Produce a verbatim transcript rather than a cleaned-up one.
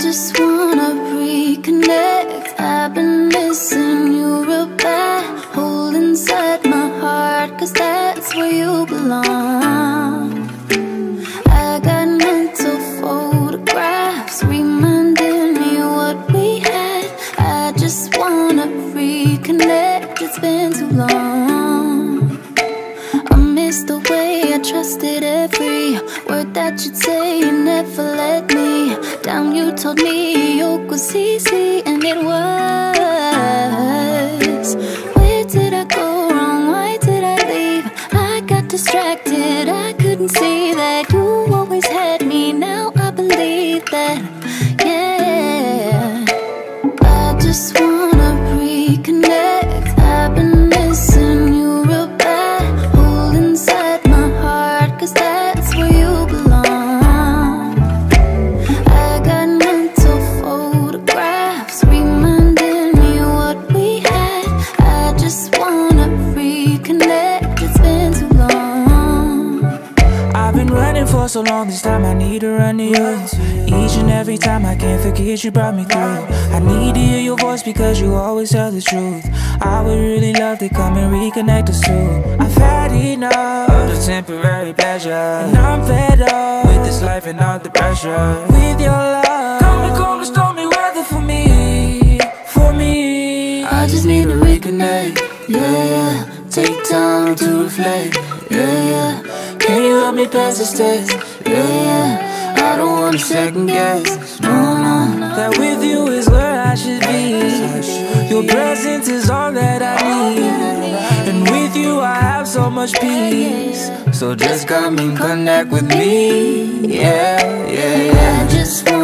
just wanna reconnect. I've been missing you real bad. Hold inside my heart, cause that's where you belong. I got mental photographs reminding me what we had. I just wanna reconnect, it's been too long. I miss the way I trusted every word that you'd say. You never let me down, you told me yoke was easy, and it was. Where did I go wrong? Why did I leave? I got distracted, I couldn't see that you always had me. Now I believe that, yeah. I just wanna reconnect. I've been missing you real bad. Hold inside my heart, cause that's where you belong. For so long this time I need to run to you. Each and every time I can't forget you brought me through. I need to hear your voice because you always tell the truth. I would really love to come and reconnect us too. I've had enough of the temporary pleasure, and I'm fed up with this life and all the pressure. With your love, come and cold and stormy weather for me, for me. I just need to reconnect, yeah, yeah. Take time to reflect, yeah, yeah. Can you help me pass this test? Yeah, yeah. I don't want to second guess, no, no. That with you is where I should be. Your presence is all that I need, and with you I have so much peace. So just come and connect with me, yeah, yeah, yeah. I just